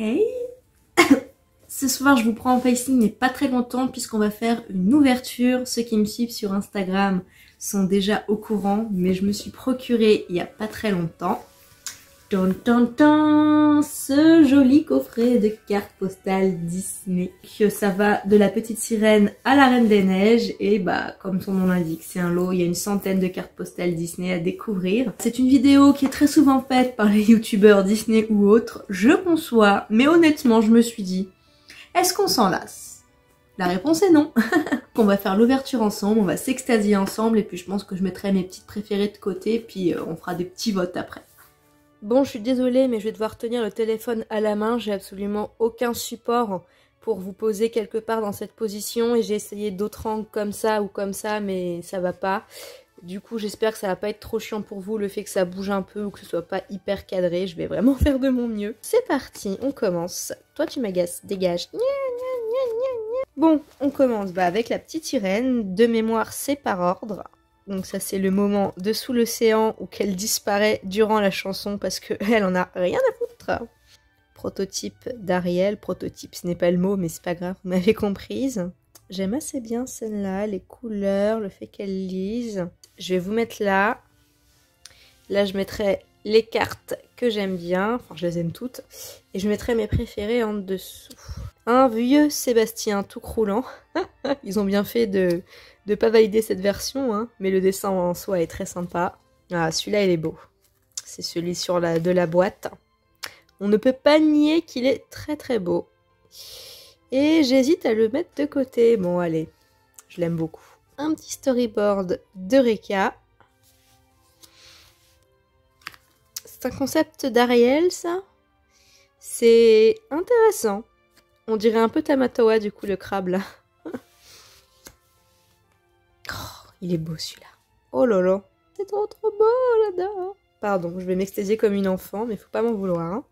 Hey! Ce soir je vous prends en facing mais pas très longtemps puisqu'on va faire une ouverture. Ceux qui me suivent sur Instagram sont déjà au courant mais je me suis procuré il n'y a pas très longtemps. Tan tan tan, ce joli coffret de cartes postales Disney. Ça va de la petite sirène à la reine des neiges et bah comme son nom l'indique c'est un lot, il y a une centaine de cartes postales Disney à découvrir. C'est une vidéo qui est très souvent faite par les youtubeurs Disney ou autres, je conçois, mais honnêtement je me suis dit, est-ce qu'on s'en lasse? La réponse est non. On va faire l'ouverture ensemble, on va s'extasier ensemble et puis je pense que je mettrai mes petites préférées de côté puis on fera des petits votes après. Bon, je suis désolée, mais je vais devoir tenir le téléphone à la main. J'ai absolument aucun support pour vous poser quelque part dans cette position. Et j'ai essayé d'autres angles comme ça ou comme ça, mais ça va pas. Du coup, j'espère que ça va pas être trop chiant pour vous, le fait que ça bouge un peu ou que ce soit pas hyper cadré. Je vais vraiment faire de mon mieux. C'est parti, on commence. Toi, tu m'agaces, dégage. Bon, on commence avec la petite sirène. De mémoire, c'est par ordre. Donc ça c'est le moment de Sous l'océan où qu'elle disparaît durant la chanson parce qu'elle en a rien à foutre. Prototype d'Ariel, prototype ce n'est pas le mot mais c'est pas grave, vous m'avez comprise. J'aime assez bien celle-là, les couleurs, le fait qu'elle lise. Je vais vous mettre là. Là je mettrai les cartes que j'aime bien, enfin je les aime toutes. Et je mettrai mes préférées en dessous. Un vieux Sébastien tout croulant. Ils ont bien fait de pas valider cette version, hein, mais le dessin en soi est très sympa. Ah, celui-là, il est beau. C'est celui sur de la boîte. On ne peut pas nier qu'il est très très beau. Et j'hésite à le mettre de côté. Bon, allez, je l'aime beaucoup. Un petit storyboard de Reka. C'est un concept d'Ariel, ça? C'est intéressant. On dirait un peu Tamatoa, du coup, le crabe, là. Oh, il est beau, celui-là. Oh là là, c'est trop trop beau, là-dedans. Pardon, je vais m'extasier comme une enfant, mais faut pas m'en vouloir. Hein.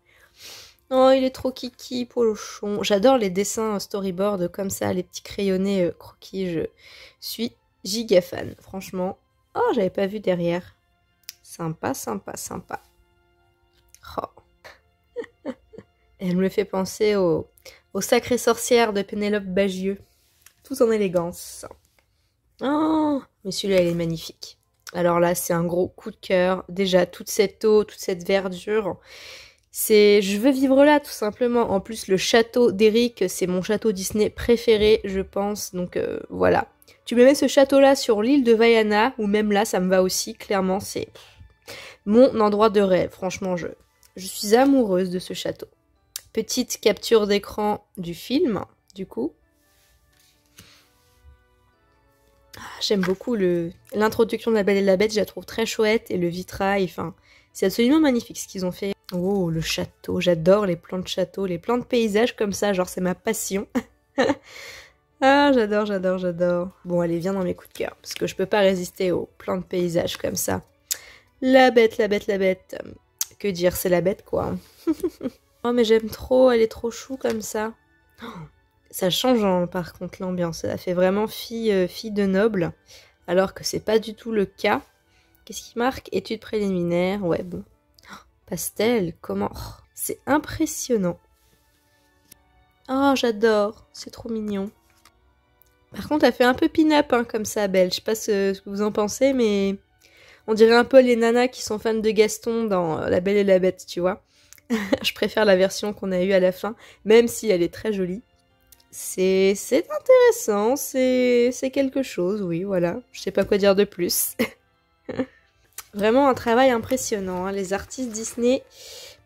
Oh, il est trop kiki, polochon. J'adore les dessins storyboard comme ça, les petits crayonnés croquis. Je suis giga fan, franchement. Oh, j'avais pas vu derrière. Sympa, sympa, sympa. Oh. Elle me fait penser aux sacrées sorcières de Pénélope Bagieux. Tout en élégance. Oh, mais celui-là, il est magnifique. Alors là, c'est un gros coup de cœur. Déjà, toute cette eau, toute cette verdure. C'est... Je veux vivre là, tout simplement. En plus, le château d'Eric, c'est mon château Disney préféré, je pense. Donc, voilà. Tu me mets ce château-là sur l'île de Vaiana, ou même là, ça me va aussi. Clairement, c'est mon endroit de rêve. Franchement, je suis amoureuse de ce château. Petite capture d'écran du film, du coup. J'aime beaucoup l'introduction de La Belle et la Bête, je la trouve très chouette, et le vitrail, enfin, c'est absolument magnifique ce qu'ils ont fait. Oh, le château, j'adore les plans de château, les plans de paysage comme ça, genre c'est ma passion. Ah, j'adore, j'adore, j'adore. Bon, allez, viens dans mes coups de cœur, parce que je peux pas résister aux plans de paysage comme ça. La bête, la bête, la bête. Que dire, c'est la bête, quoi. Oh, mais j'aime trop, elle est trop chou comme ça. Oh. Ça change par contre l'ambiance, ça fait vraiment fille de noble, alors que c'est pas du tout le cas. Qu'est-ce qui marque? Études préliminaires, ouais bon. Oh, pastel, comment? Oh, c'est impressionnant. Oh j'adore, c'est trop mignon. Par contre elle fait un peu pin-up hein, comme ça Belle, je sais pas ce que vous en pensez mais... On dirait un peu les nanas qui sont fans de Gaston dans La Belle et la Bête, tu vois. Je préfère la version qu'on a eue à la fin, même si elle est très jolie. C'est intéressant, c'est quelque chose, oui, voilà. Je sais pas quoi dire de plus. Vraiment un travail impressionnant, hein. Les artistes Disney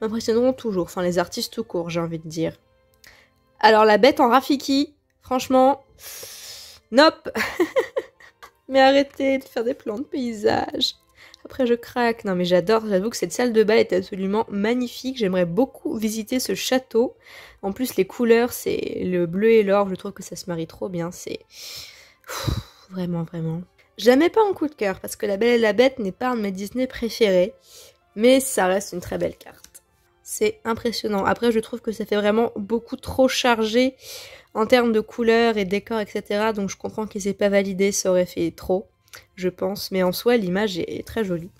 m'impressionneront toujours. Enfin, les artistes tout court, j'ai envie de dire. Alors, la bête en Rafiki, franchement, nope. Mais arrêtez de faire des plans de paysage. Après, je craque. Non, mais j'adore. J'avoue que cette salle de bal est absolument magnifique. J'aimerais beaucoup visiter ce château. En plus, les couleurs, c'est le bleu et l'or. Je trouve que ça se marie trop bien. C'est... Vraiment, vraiment. Je la mets pas en coup de cœur parce que La Belle et la Bête n'est pas un de mes Disney préférés. Mais ça reste une très belle carte. C'est impressionnant. Après, je trouve que ça fait vraiment beaucoup trop chargé en termes de couleurs et décors, etc. Donc, je comprends qu'ils aient pas validé. Ça aurait fait trop, je pense, mais en soi l'image est très jolie.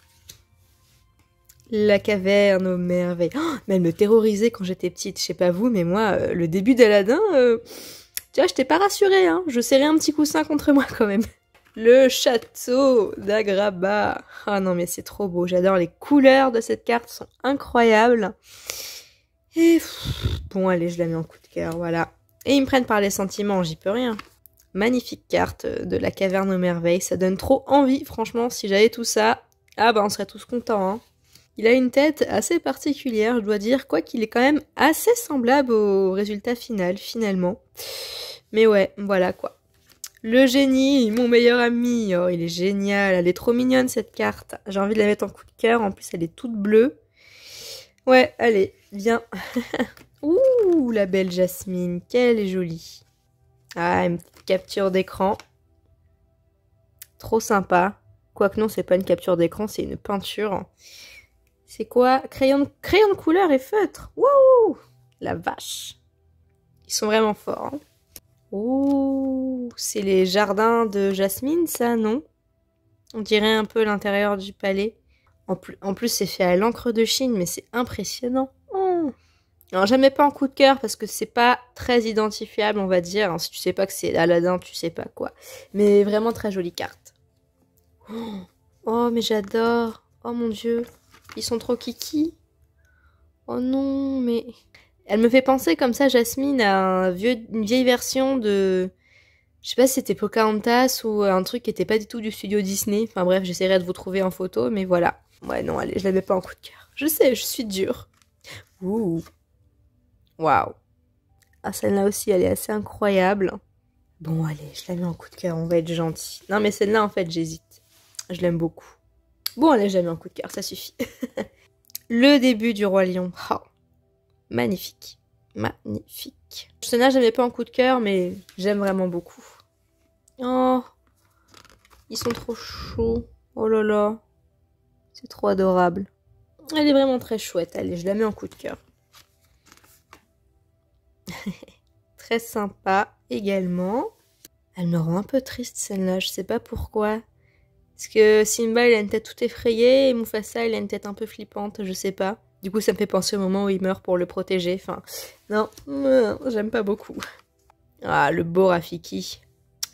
La caverne aux merveilles. Oh, mais elle me terrorisait quand j'étais petite. Je sais pas vous, mais moi, le début d'Aladin, tu vois, je t'ai pas rassurée, hein. Je serrais un petit coussin contre moi quand même. Le château d'Agrabah. Ah non, mais c'est trop beau. J'adore les couleurs de cette carte, sont incroyables. Et bon, allez, je la mets en coup de cœur, voilà. Et ils me prennent par les sentiments, j'y peux rien. Magnifique carte de la caverne aux merveilles. Ça donne trop envie, franchement. Si j'avais tout ça, ah bah on serait tous contents, hein. Il a une tête assez particulière, je dois dire, quoiqu'il est quand même assez semblable au résultat final, finalement. Mais ouais, voilà quoi. Le génie, mon meilleur ami, oh il est génial, elle est trop mignonne cette carte. J'ai envie de la mettre en coup de cœur, en plus elle est toute bleue. Ouais, allez, viens. Ouh, la belle Jasmine, qu'elle est jolie. Ah, une petite capture d'écran. Trop sympa. Quoique non, c'est pas une capture d'écran, c'est une peinture. C'est quoi? Crayon de couleur et feutre. Wouh! La vache. Ils sont vraiment forts. Hein. Ouh! C'est les jardins de Jasmine, ça, non? On dirait un peu l'intérieur du palais. En plus c'est fait à l'encre de Chine, mais c'est impressionnant. Oh. Alors, jamais pas en coup de cœur, parce que c'est pas très identifiable, on va dire. Alors, si tu sais pas que c'est Aladdin, tu sais pas quoi. Mais vraiment très jolie carte. Oh, mais j'adore! Oh mon dieu! Ils sont trop kiki. Oh non, mais... Elle me fait penser comme ça, Jasmine, à une vieille version de... Je sais pas si c'était Pocahontas ou un truc qui était pas du tout du studio Disney. Enfin bref, j'essaierai de vous trouver en photo, mais voilà. Ouais, non, allez, je la mets pas en coup de cœur. Je sais, je suis dure. Ouh. Waouh. Ah, celle-là aussi, elle est assez incroyable. Bon, allez, je la mets en coup de cœur, on va être gentil. Non, mais celle-là, en fait, j'hésite. Je l'aime beaucoup. Bon, elle a jamais un coup de cœur, ça suffit. Le début du Roi Lion. Oh, magnifique. Magnifique. Ce personnage, j'aimais pas un coup de cœur, mais j'aime vraiment beaucoup. Oh, ils sont trop chauds. Oh là là. C'est trop adorable. Elle est vraiment très chouette. Allez, je la mets en coup de cœur. Très sympa également. Elle me rend un peu triste, celle-là. Je sais pas pourquoi. Parce que Simba, il a une tête tout effrayée, et Mufasa, il a une tête un peu flippante, je sais pas. Du coup, ça me fait penser au moment où il meurt pour le protéger, enfin... Non, j'aime pas beaucoup. Ah, le beau Rafiki.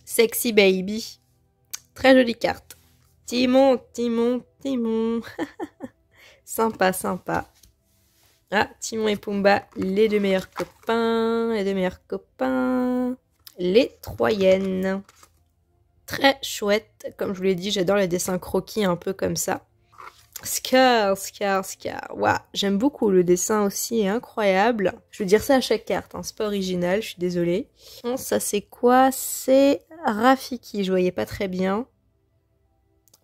Sexy baby. Très jolie carte. Timon, Timon, Timon. Sympa, sympa. Ah, Timon et Pumba, les deux meilleurs copains, les deux meilleurs copains. Les Troyennes. Très chouette, comme je vous l'ai dit, j'adore les dessins croquis un peu comme ça. Scar, Scar, Scar. Waouh, j'aime beaucoup, le dessin aussi est incroyable. Je veux dire ça à chaque carte, hein. C'est pas original, je suis désolée. Bon, ça c'est quoi? C'est Rafiki, je voyais pas très bien.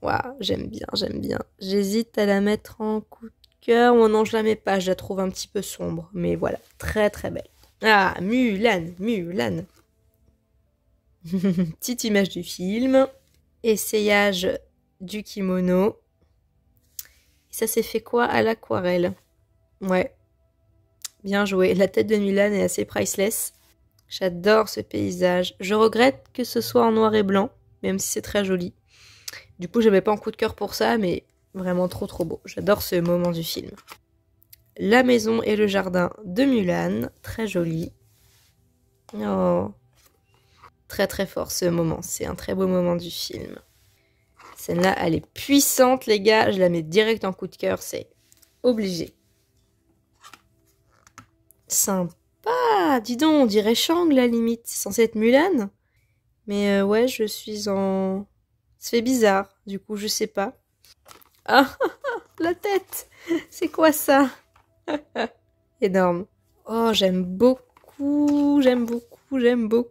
Waouh, j'aime bien, j'aime bien. J'hésite à la mettre en coup de cœur. Oh non, je la mets pas, je la trouve un petit peu sombre. Mais voilà, très très belle. Ah, Mulan, Mulan. Petite image du film. Essayage du kimono. Et ça s'est fait quoi? À l'aquarelle. Ouais. Bien joué. La tête de Mulan est assez priceless. J'adore ce paysage. Je regrette que ce soit en noir et blanc, même si c'est très joli. Du coup, je n'avais pas un coup de cœur pour ça, mais vraiment trop trop beau. J'adore ce moment du film. La maison et le jardin de Mulan. Très joli. Oh... Très très fort ce moment, c'est un très beau moment du film. Celle-là, elle est puissante les gars, je la mets direct en coup de cœur, c'est obligé. Sympa, dis donc, on dirait Shang la limite, c'est censé être Mulan. Mais ouais, je suis en... Ça fait bizarre, du coup je sais pas. Ah, la tête, c'est quoi ça? Énorme. Oh, j'aime beaucoup, j'aime beaucoup, j'aime beaucoup.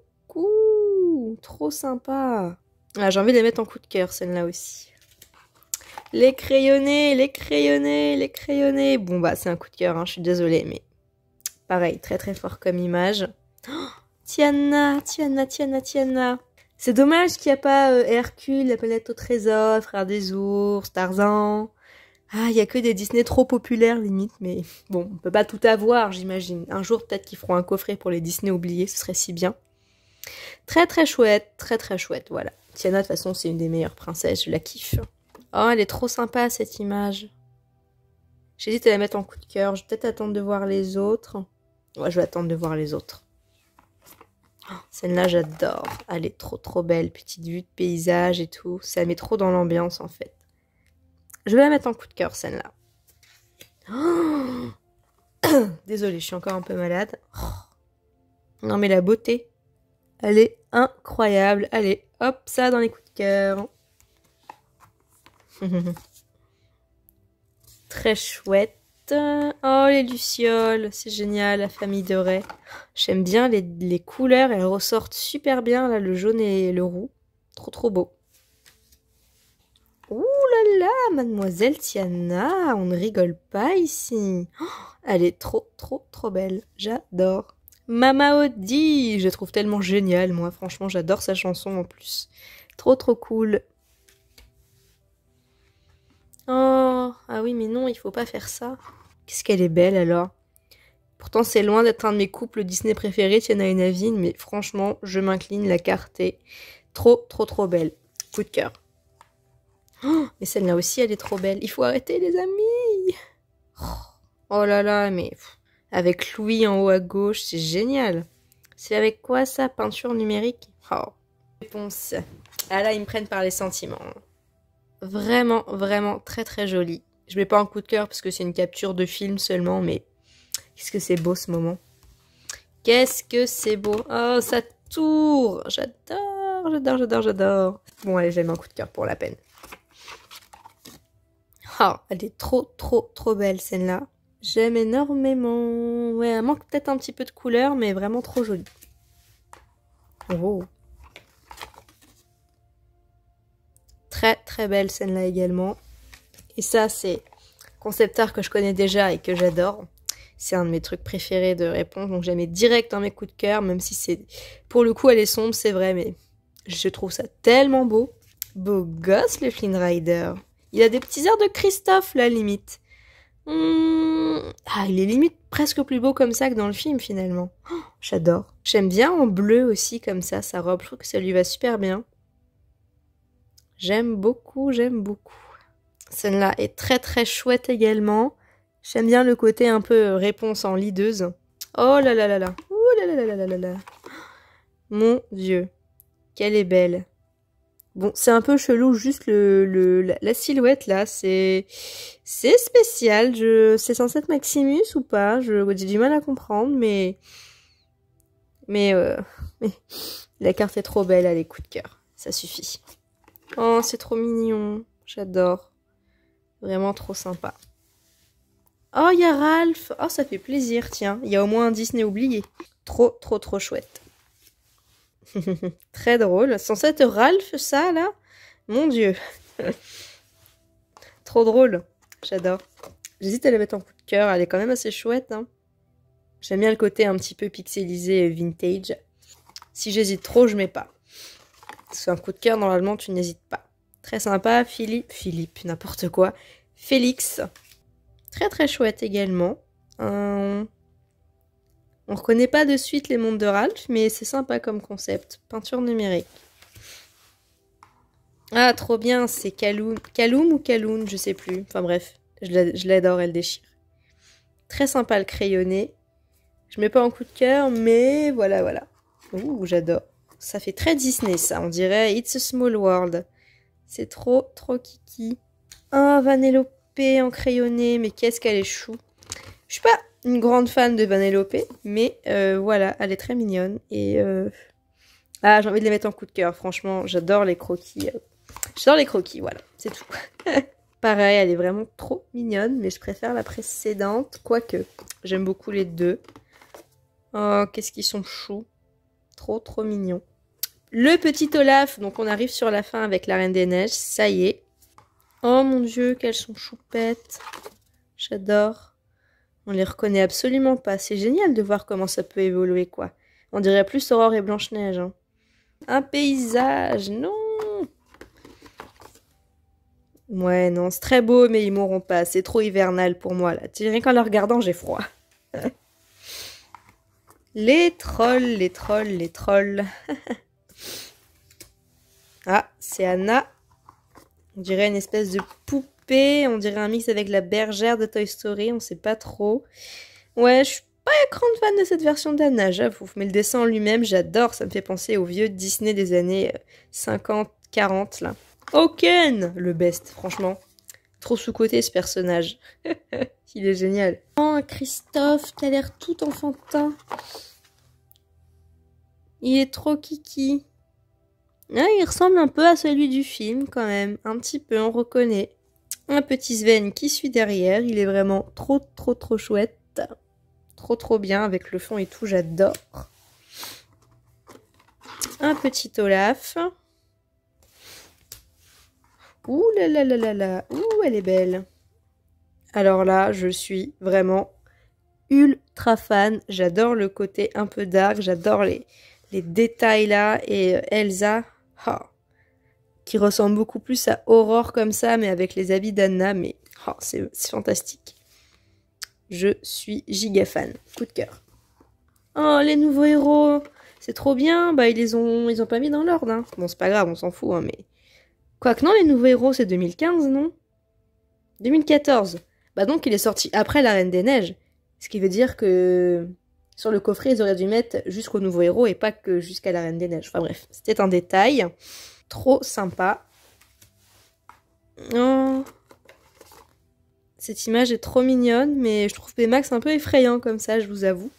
Trop sympa. Ah, j'ai envie de les mettre en coup de cœur, celle-là aussi. Les crayonnés, les crayonnés, les crayonnés. Bon, bah, c'est un coup de cœur, hein, je suis désolée, mais... Pareil, très très fort comme image. Oh, Tiana, Tiana, Tiana, Tiana. C'est dommage qu'il n'y a pas Hercule, la planète au trésor, Frères des ours, Tarzan... Ah, il n'y a que des Disney trop populaires, limite, mais... Bon, on peut pas tout avoir, j'imagine. Un jour, peut-être qu'ils feront un coffret pour les Disney oubliés, ce serait si bien. Très très chouette, voilà. Tiana, de toute façon, c'est une des meilleures princesses, je la kiffe. Oh, elle est trop sympa, cette image. J'hésite à la mettre en coup de cœur. Je vais peut-être attendre de voir les autres. Ouais, je vais attendre de voir les autres. Oh, celle-là, j'adore. Elle est trop, trop belle. Petite vue de paysage et tout. Ça met trop dans l'ambiance, en fait. Je vais la mettre en coup de cœur, celle-là. Oh désolée, je suis encore un peu malade. Oh non, mais la beauté, elle est incroyable. Allez, hop, ça dans les coups de cœur. Très chouette. Oh, les lucioles, c'est génial, la famille de Ray. J'aime bien les couleurs, elles ressortent super bien, là, le jaune et le roux. Trop, trop beau. Ouh là là, mademoiselle Tiana, on ne rigole pas ici. Oh, elle est trop, trop, trop belle. J'adore. Mama Audi, je la trouve tellement géniale, moi. Franchement, j'adore sa chanson, en plus. Trop, trop cool. Oh, ah oui, mais non, il faut pas faire ça. Qu'est-ce qu'elle est belle, alors. Pourtant, c'est loin d'être un de mes couples Disney préférés, Tiana et Naveen, mais franchement, je m'incline, la carte est trop, trop, trop belle. Coup de cœur. Oh, mais celle-là aussi, elle est trop belle. Il faut arrêter, les amis. Oh là là, mais... Avec Louis en haut à gauche, c'est génial. C'est avec quoi, ça? Peinture numérique? Oh, réponse. Ah là, ils me prennent par les sentiments. Vraiment, vraiment très, très joli. Je mets pas en coup de cœur parce que c'est une capture de film seulement, mais qu'est-ce que c'est beau, ce moment. Qu'est-ce que c'est beau. Oh, ça tourne. J'adore, j'adore, j'adore, j'adore. Bon, allez, j'ai mis un coup de cœur pour la peine. Oh, elle est trop, trop, trop belle, celle-là. J'aime énormément. Ouais, elle manque peut-être un petit peu de couleur, mais vraiment trop jolie. Oh. Très, très belle celle-là également. Et ça, c'est concept art que je connais déjà et que j'adore. C'est un de mes trucs préférés de réponse, donc j'aimais direct dans mes coups de cœur, même si c'est... Pour le coup, elle est sombre, c'est vrai, mais je trouve ça tellement beau. Beau gosse, le Flynn Rider. Il a des petits airs de Christophe, là, limite. Ah, il est limite presque plus beau comme ça que dans le film finalement. Oh, j'adore. J'aime bien en bleu aussi comme ça, sa robe. Je trouve que ça lui va super bien. J'aime beaucoup, j'aime beaucoup. Celle-là est très très chouette également. J'aime bien le côté un peu réponse en lideuse. Oh là là là là. Ouh là là là là là là. Mon Dieu. Qu'elle est belle. Bon, c'est un peu chelou, juste la silhouette, là, c'est spécial. C'est censé être Maximus ou pas? J'ai du mal à comprendre, mais la carte est trop belle, elle est coup de cœur. Ça suffit. Oh, c'est trop mignon. J'adore. Vraiment trop sympa. Oh, il y a Ralph. Oh, ça fait plaisir, tiens. Il y a au moins un Disney oublié. Trop, trop, trop chouette. Très drôle. Censé être Ralph, ça, là? Mon Dieu. Trop drôle. J'adore. J'hésite à la mettre en coup de cœur. Elle est quand même assez chouette. Hein. J'aime bien le côté un petit peu pixelisé vintage. Si j'hésite trop, je mets pas. Parce qu'un coup de cœur, normalement, tu n'hésites pas. Très sympa. Philippe, n'importe quoi. Félix. Très, très chouette également. On reconnaît pas de suite les mondes de Ralph, mais c'est sympa comme concept. Peinture numérique. Ah, trop bien, c'est Kaloum. Kaloum ou Kaloun, je sais plus. Enfin bref, je l'adore, elle déchire. Très sympa le crayonné. Je mets pas en coup de cœur, mais voilà, voilà. Ouh, j'adore. Ça fait très Disney, ça. On dirait It's a Small World. C'est trop, trop kiki. Ah, oh, Vanellope en crayonné. Mais qu'est-ce qu'elle est chou. Je suis pas... une grande fan de Vanellope, mais voilà, elle est très mignonne. Et ah, j'ai envie de les mettre en coup de cœur, franchement, j'adore les croquis. J'adore les croquis, voilà, c'est tout. Pareil, elle est vraiment trop mignonne, mais je préfère la précédente, quoique. J'aime beaucoup les deux. Oh, qu'est-ce qu'ils sont choux. Trop, trop mignons. Le petit Olaf, donc on arrive sur la fin avec la Reine des Neiges, ça y est. Oh mon Dieu, qu'elles sont choupettes. J'adore. On les reconnaît absolument pas. C'est génial de voir comment ça peut évoluer, quoi. On dirait plus Aurore et Blanche-Neige. Hein. Un paysage, non. Ouais, non, c'est très beau, mais ils mourront pas. C'est trop hivernal pour moi, là. Rien qu'en le regardant, j'ai froid. Les trolls, les trolls, les trolls. Ah, c'est Anna. On dirait une espèce de poupée. poupée, on dirait un mix avec la bergère de Toy Story, on sait pas trop. Ouais, je suis pas grande fan de cette version d'Anna, j'avoue, mais le dessin en lui-même, j'adore, ça me fait penser au vieux Disney des années 50, 40, là. Oken, le best, franchement. Trop sous-côté, ce personnage. Il est génial. Oh, Christophe, t'as l'air tout enfantin. Il est trop kiki. Ah, il ressemble un peu à celui du film, quand même. Un petit peu, on reconnaît. Un petit Sven qui suit derrière. Il est vraiment trop chouette. Trop bien, avec le fond et tout, j'adore. Un petit Olaf. Ouh là là là là là, ouh elle est belle. Alors là, je suis vraiment ultra fan. J'adore le côté un peu dark, j'adore les détails là. Et Elsa, oh, qui ressemble beaucoup plus à Aurore comme ça, mais avec les habits d'Anna, mais oh, c'est fantastique. Je suis giga fan, coup de cœur. Oh, les nouveaux héros, c'est trop bien. Bah ils ont pas mis dans l'ordre, hein. Bon, c'est pas grave, on s'en fout, hein, mais... Quoique non, les nouveaux héros, c'est 2015, non? 2014. Bah donc, il est sorti après La Reine des Neiges. Ce qui veut dire que sur le coffret, ils auraient dû mettre jusqu'aux nouveaux héros et pas que jusqu'à La Reine des Neiges. Enfin bref, c'était un détail. Trop sympa. Oh. Cette image est trop mignonne, mais je trouve Baymax un peu effrayant comme ça, je vous avoue.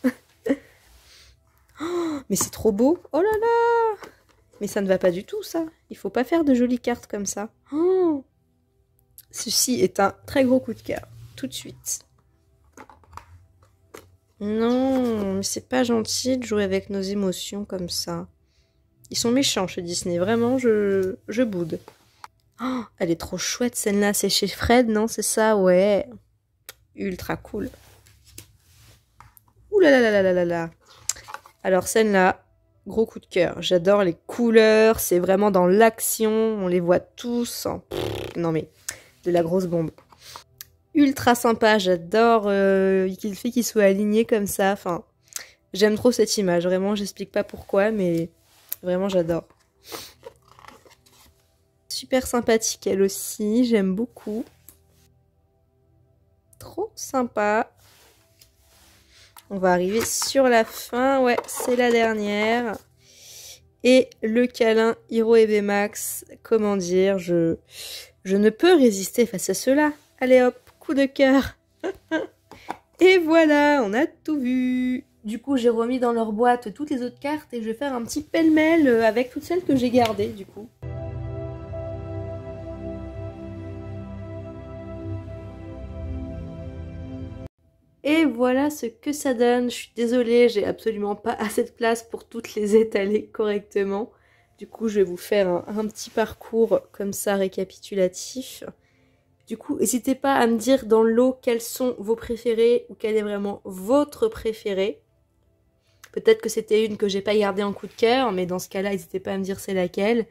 Oh, mais c'est trop beau. Oh là là! Mais ça ne va pas du tout, ça. Il faut pas faire de jolies cartes comme ça. Oh, ceci est un très gros coup de cœur. Tout de suite. Non, mais c'est pas gentil de jouer avec nos émotions comme ça. Ils sont méchants chez Disney. Vraiment, je boude. Oh, elle est trop chouette, celle-là. C'est chez Fred, non? C'est ça, ouais. Ultra cool. Ouh là là là là là là. Alors, celle-là. Gros coup de cœur, j'adore les couleurs, c'est vraiment dans l'action, on les voit tous, en... non mais, de la grosse bombe. Ultra sympa, j'adore le fait qu'ils soient alignés comme ça, enfin, j'aime trop cette image, vraiment, j'explique pas pourquoi, mais vraiment j'adore. Super sympathique elle aussi, j'aime beaucoup. Trop sympa. On va arriver sur la fin, ouais, c'est la dernière. Et le câlin Hiro et Baymax, comment dire, je ne peux résister face à cela. Allez hop, coup de cœur. Et voilà, on a tout vu. Du coup, j'ai remis dans leur boîte toutes les autres cartes et je vais faire un petit pêle-mêle avec toutes celles que j'ai gardées du coup. Et voilà ce que ça donne. Je suis désolée, j'ai absolument pas assez de place pour toutes les étaler correctement. Du coup, je vais vous faire un petit parcours comme ça récapitulatif. Du coup, n'hésitez pas à me dire dans le lot quels sont vos préférés ou quel est vraiment votre préféré. Peut-être que c'était une que j'ai pas gardée en coup de cœur, mais dans ce cas-là, n'hésitez pas à me dire c'est laquelle.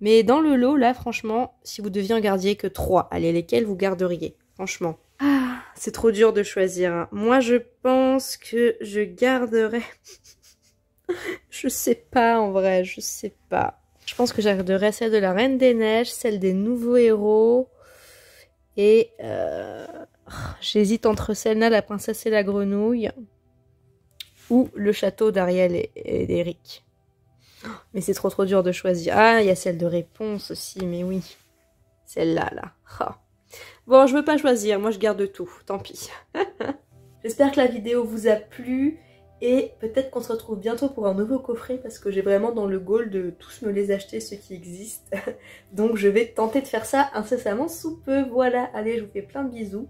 Mais dans le lot, là, franchement, si vous deviez en garder que 3, allez, lesquelles vous garderiez, franchement. Ah, c'est trop dur de choisir, hein. Moi, je pense que je garderai... je sais pas, en vrai, je sais pas. Je pense que je garderai celle de la Reine des Neiges, celle des nouveaux héros. Et... j'hésite entre celle-là, la princesse et la grenouille. Ou le château d'Ariel et d'Eric. Mais c'est trop dur de choisir. Ah, il y a celle de réponse aussi, mais oui. Celle-là, là. Là. Oh. Bon, je veux pas choisir, moi je garde tout, tant pis. J'espère que la vidéo vous a plu et peut-être qu'on se retrouve bientôt pour un nouveau coffret parce que j'ai vraiment dans le goal de tous me les acheter, ceux qui existent. Donc je vais tenter de faire ça incessamment sous peu. Voilà, allez, je vous fais plein de bisous.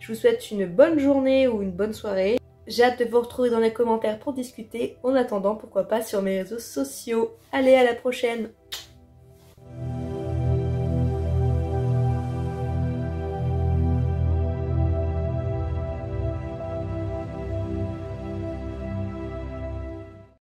Je vous souhaite une bonne journée ou une bonne soirée. J'ai hâte de vous retrouver dans les commentaires pour discuter. En attendant, pourquoi pas sur mes réseaux sociaux. Allez, à la prochaine!